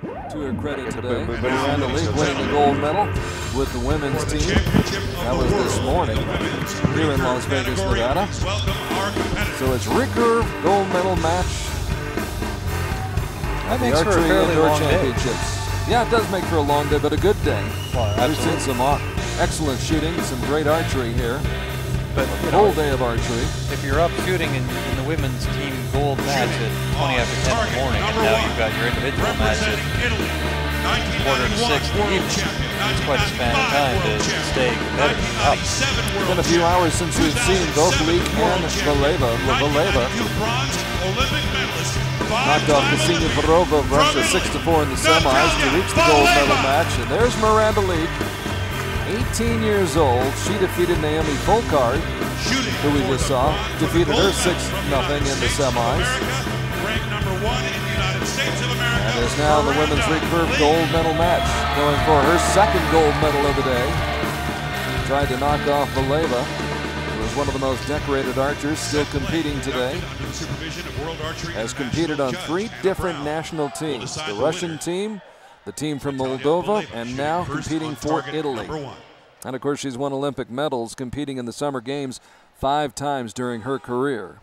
To her credit today, Miranda Leek winning the gold medal with the women's team. That was this morning here in Las Vegas, Nevada. So it's recurve gold medal match. That makes for a fairly long day. Yeah, it does make for a long day, but a good day. We've seen some excellent shooting, some great archery here. But a whole day of archery. If you're up shooting in the women's team gold match at 20 after 10 in the morning, and now you've got your individual match at quarter to 6 in the evening, it's quite a span of time to stay competitive. It's been a few hours since we've seen both Leek and Valeeva knocked off Ksenia Vorova of Russia 6-4 in the semis to reach the gold medal match. And there's Miranda Leek, 18 years old. She defeated Naomi Folkard, who we just saw, defeated her 6-0 in the semis. And there's now the women's recurve gold medal match, going for her second gold medal of the day. She tried to knock off Valeeva, who is one of the most decorated archers still competing today. Has competed on 3 different national teams, the Russian team, the team from Moldova, and now competing for Italy. And of course, she's won Olympic medals competing in the Summer Games 5 times during her career.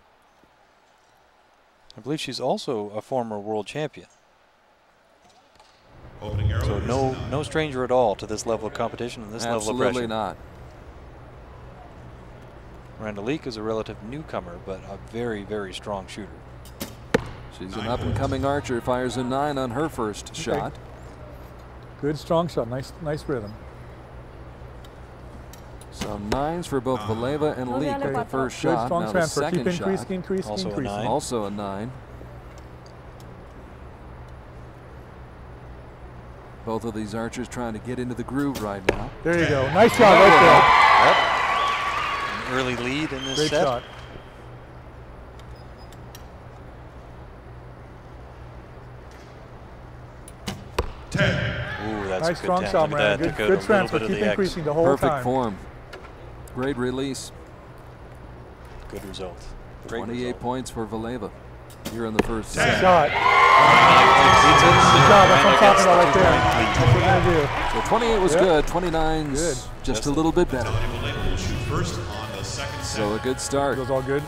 I believe she's also a former world champion. So no stranger at all to this level of competition and this level of pressure. Absolutely not. Miranda Leek is a relative newcomer, but a very, very strong shooter. She's an up-and-coming archer, fires a 9 on her first shot. Good strong shot, nice rhythm. So 9s for both Valeeva and Leek for the first shot. Strong now transfer. The second shot. Increasing. Also a 9. Both of these archers trying to get into the groove right now. There you go. Nice shot right there. Yep. An early lead in this set. Great shot. Nice strong shot, man. Good transfer. Keep increasing the whole time. Perfect form. Great release. Good result. 28 points for Valeeva here in the first set. Shot. That's what I'm talking about right there. That's what we're going to do. So 28 was good. 29's just a little bit better. So a good start. It was all good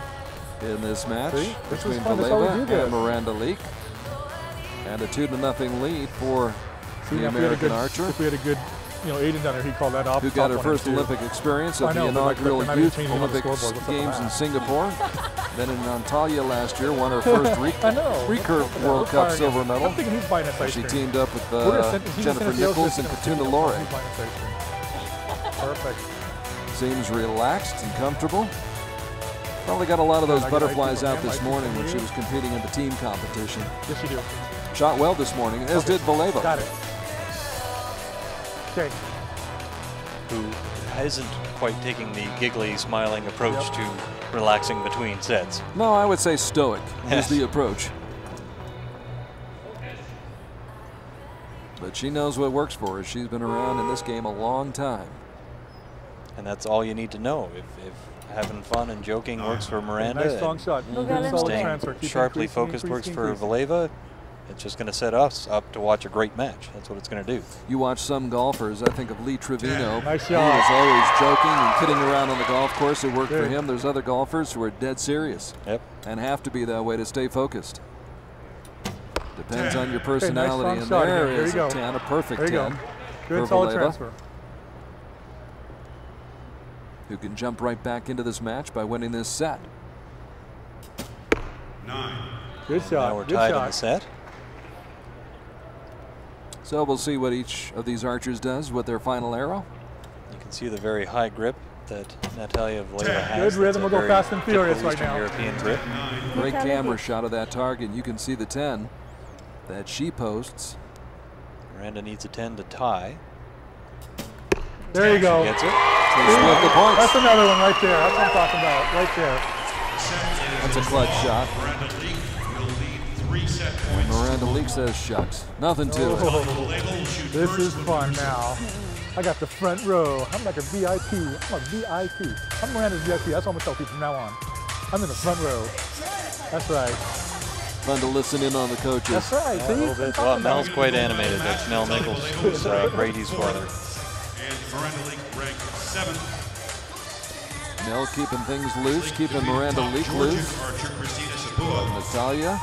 in this match between Valeeva and Miranda Leek, and a 2-0 lead for. The American archer. If we had a good, agent down there, he called that off. Who got her first Olympic experience at the inaugural Youth Olympic Games in Singapore. Then in Antalya last year, won her first recurve World Cup silver medal. She teamed up with Jennifer Nichols and Katuna Lore. Perfect. Seems relaxed and comfortable. Probably got a lot of those butterflies out this morning when she was competing in the team competition. Yes, you do. Shot well this morning, as did Valeeva. Got it. Okay. Who isn't quite taking the giggly, smiling approach to relaxing between sets. No, I would say stoic is the approach. But she knows what works for her. She's been around in this game a long time. And that's all you need to know. If having fun and joking works for Miranda, nice strong shot. Staying sharply focused works for Valeeva, it's just going to set us up to watch a great match. That's what it's going to do. You watch some golfers. I think of Lee Trevino. Nice shot. He is always joking and kidding around on the golf course. It worked for him. There's other golfers who are dead serious and have to be that way to stay focused. Depends on your personality. Nice and there is a 10, a perfect 10. Good solid transfer. Who can jump right back into this match by winning this set. 9. Good shot. Now we're tied in the set. So we'll see what each of these archers does with their final arrow. You can see the very high grip that Natalia Valeeva has. Good rhythm, will go fast and furious right now. European grip. Great camera shot of that target. You can see the 10 that she posts. Miranda needs a 10 to tie. There you go. She gets it. The points. That's another one right there. That's what I'm talking about. Right there. That's a clutch shot. And Miranda Leek says, shucks. Nothing to it. This is fun now. I got the front row. I'm like a VIP. I'm a VIP. I'm Miranda's VIP. That's what I'm going to tell people from now on. I'm in the front row. That's right. Fun to listen in on the coaches. That's right. Yeah, well, Mel's quite animated. That's Mel Nichols, who's Brady's brother. And Miranda Leek ranked 7th. Mel keeping things loose, keeping Miranda Leek loose. Natalia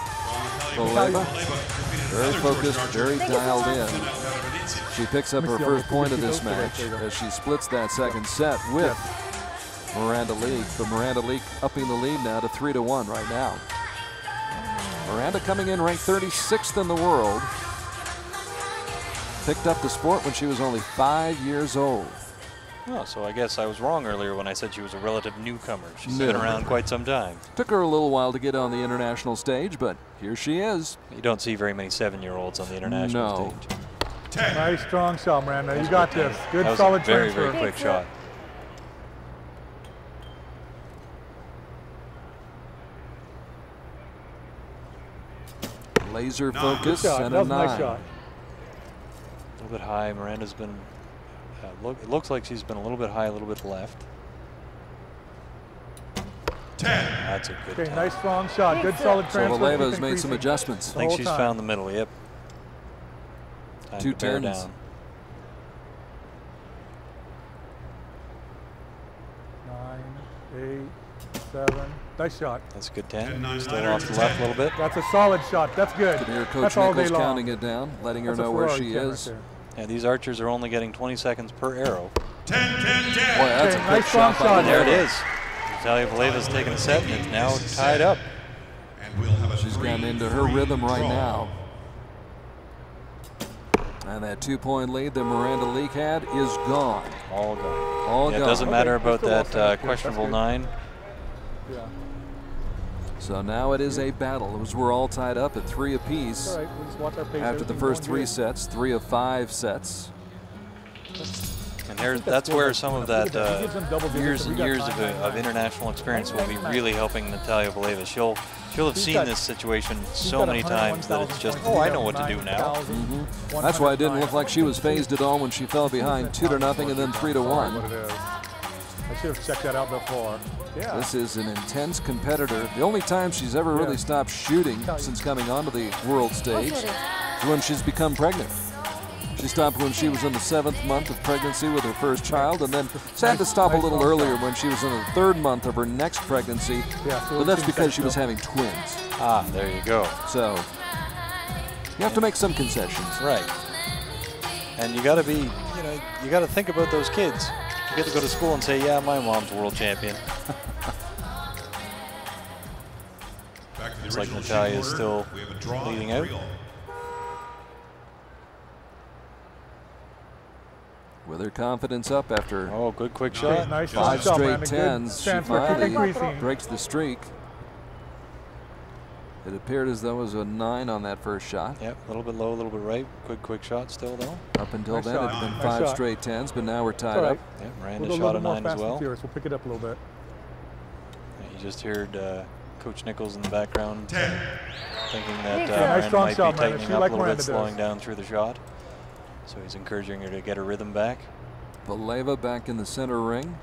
Valeeva, very focused, very dialed in. She picks up her first point of this match as she splits that second set with Miranda Leek. But Miranda Leek upping the lead now to 3-1 right now. Miranda coming in ranked 36th in the world. Picked up the sport when she was only 5 years old. Oh, so I guess I was wrong earlier when I said she was a relative newcomer. She's been around quite some time. Took her a little while to get on the international stage, but here she is. You don't see very many 7-year-olds on the international stage. Nice strong shot, Miranda. That's you got this. Good that was solid transfer. Very quick shot. Laser focus and a 9. Nice shot. A little bit high. Miranda's been, it looks like she's been a little bit high, a little bit left. 10. That's a good time. Nice strong shot. Good solid transfer. So Valeeva's made some adjustments. I think she's found the middle, yep. Time 2 turns. Down. Nine, 8, 7. Nice shot. That's a good 10. Still off the left a little bit. That's a solid shot. That's good. You can hear Coach Nichols counting it down, letting her know where she is. And these archers are only getting 20 seconds per arrow. 10, 10, 10. Boy, that's a nice shot. There it is. Natalia Valeeva's taking a set, and it's now tied up. She's gotten into her rhythm right now. And that 2-point lead that Miranda Leek had is gone. All gone. All gone. It doesn't matter about that questionable 9. Yeah. So now it is a battle as we're all tied up at 3 apiece. Right. We'll after the first 3 sets, 3 of 5 sets. And there, that's where some of that years and years of international experience will be really helping Natalia Valeeva. She'll have seen this situation so many times that it's just, oh, I know what to do now. Mm-hmm. That's why it didn't look like she was phased at all when she fell behind 2-0 and then 3-1. I should have checked that out before. Yeah. This is an intense competitor. The only time she's ever really stopped shooting since coming onto the world stage is when she's become pregnant. She stopped when she was in the 7th month of pregnancy with her first child, and then had to stop a little earlier when she was in the 3rd month of her next pregnancy, but that's because she was having twins. Ah, there you go. So you have to make some concessions. Right. And you got to be, you know, you got to think about those kids. You get to go to school and say, yeah, my mom's world champion. It's like Natalia is still leading out. With her confidence up after good quick shot. Nice 5 shot, straight 10s. She finally breaks the streak. It appeared as though it was a 9 on that first shot. Yep, a little bit low, a little bit right. Quick shot still though. Up until then it had been 5 straight 10s, but now we're tied up. Yep, Miranda shot a 9 as well. We'll pick it up a little bit. You just heard Coach Nichols in the background thinking that Miranda might be tightening up a little bit, slowing down through the shot. So he's encouraging her to get her rhythm back. Valeeva back in the center ring.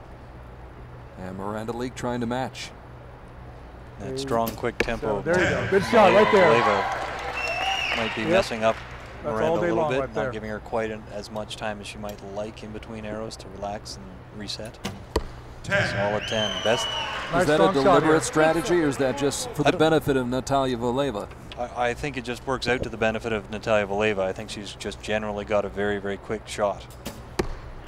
And Miranda Leek trying to match. That strong, quick tempo. So there you go. Good shot right there. Valeeva might be messing up Miranda a little bit, right not giving her quite as much time as she might like in between arrows to relax and reset. 10. Solid 10. Best. Nice is that a deliberate strategy, or is that just for the benefit of Natalia Valeeva? I think it just works out to the benefit of Natalia Valeeva. I think she's just generally got a very, very quick shot.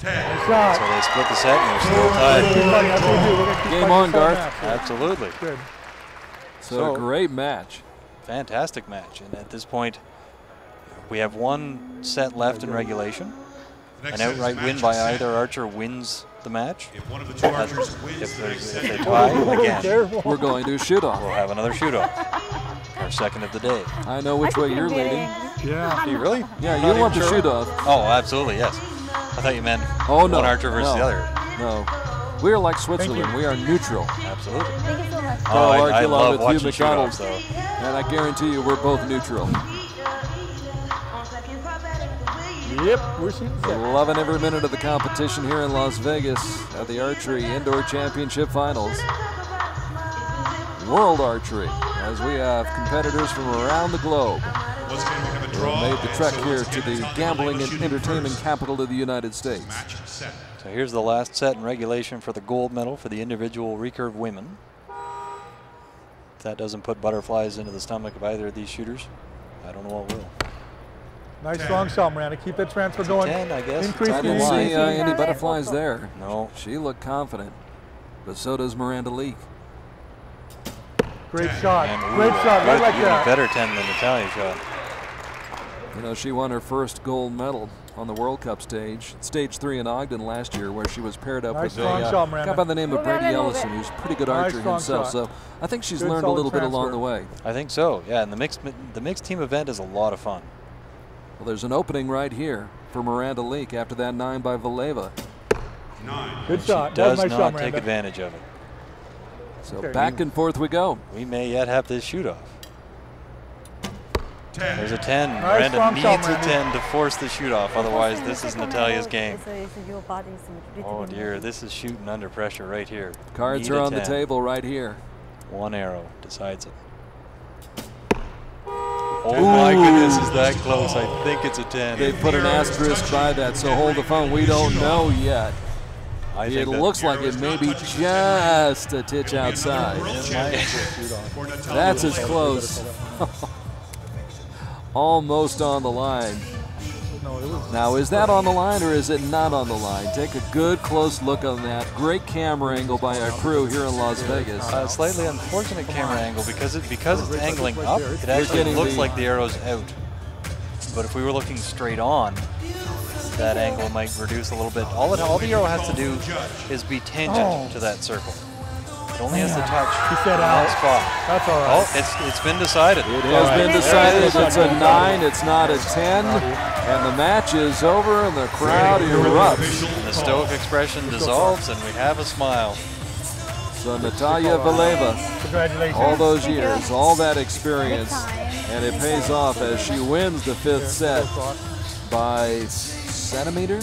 10. So they split the set and they're still tied. Game on, Garth. Absolutely. Good. So a great match. Fantastic match. And at this point, we have 1 set left in regulation. An outright win by either archer wins the match. If one of the 2 archers wins, if they tie again, we're going to shoot off. We'll have another shoot off. Our second of the day. I know which way you're leading. Yeah. Do you really? Yeah, you want the shoot off. Oh, absolutely, yes. I thought you meant one archer versus the other. No. We are like Switzerland. We are neutral. Absolutely. Thank you so much. Oh, I love watching shoot offs, though. And I guarantee you we're both neutral. Yep, we're shooting. We're loving every minute of the competition here in Las Vegas at the Archery Indoor Championship Finals. World Archery, as we have competitors from around the globe who made the trek here to the gambling and entertainment capital of the United States. So here's the last set in regulation for the gold medal for the individual recurve women. That doesn't put butterflies into the stomach of either of these shooters. I don't know what will. Nice strong shot, Miranda. Keep that transfer going. 10, I guess. I didn't see any butterflies there. No. She looked confident, but so does Miranda Leek. Great shot. And great shot. Right like that. Better 10 than Natalia shot. You know, she won her first gold medal on the World Cup stage, stage 3 in Ogden last year, where she was paired up with a guy by the name of Brady Ellison, who's a pretty good archer himself. So I think she's learned a little bit along the way. I think so. Yeah, and the mixed team event is a lot of fun. Well, there's an opening right here for Miranda Leek after that 9 by Valeeva. 9. Good shot. Does not take advantage of it. So back and forth we go. We may yet have this shoot off. 10. There's a 10. Miranda needs a 10 to force the shoot off. Otherwise, this is Natalia's game. Oh dear, this is shooting under pressure right here. Cards are on the table right here. One arrow decides it. Oh my goodness, is that close. I think it's a 10. They put an asterisk by that, so hold the phone. We don't know yet. It looks like it may be just a titch outside. That's as close. Almost on the line. Now, is that on the line or is it not on the line? Take a good close look on that. Great camera angle by our crew here in Las Vegas. Slightly unfortunate camera angle because it's angling up. It actually looks like the arrow's out. But if we were looking straight on, that angle might reduce a little bit. All the arrow has to do is be tangent to that circle. It only has to touch that spot. That's all right. Oh, it's been decided. It has been decided. It's a 9. It's not a 10. And the match is over, and the crowd erupts. And the stoic expression dissolves, and we have a smile. So Natalia Valeeva, congratulations. All those years, all that experience, and it pays off as she wins the 5th set by centimeter,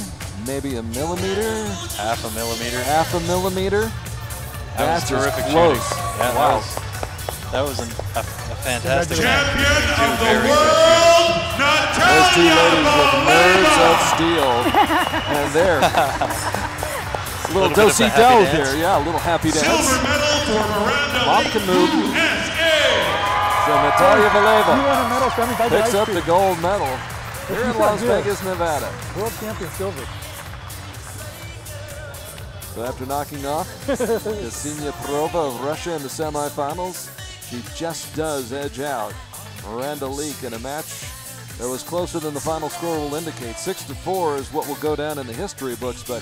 maybe a millimeter, half a millimeter. That was terrific shooting. Yeah, wow. That was a fantastic champion of the world, Natalia. Those two ladies with nerves of steel. And there. A little do-si-do there. Yeah, a little happy dance. Silver medal for Miranda Leek, USA. So Natalia Valeeva picks up the gold medal here in Las Vegas, Nevada. World champion silver. So after knocking off Ksenia Vorova of Russia in the semifinals, she just does edge out Miranda Leek in a match that was closer than the final score will indicate. 6-4 is what will go down in the history books, but